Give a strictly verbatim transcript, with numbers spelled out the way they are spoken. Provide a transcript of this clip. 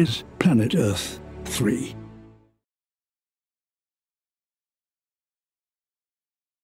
is Planet Earth three.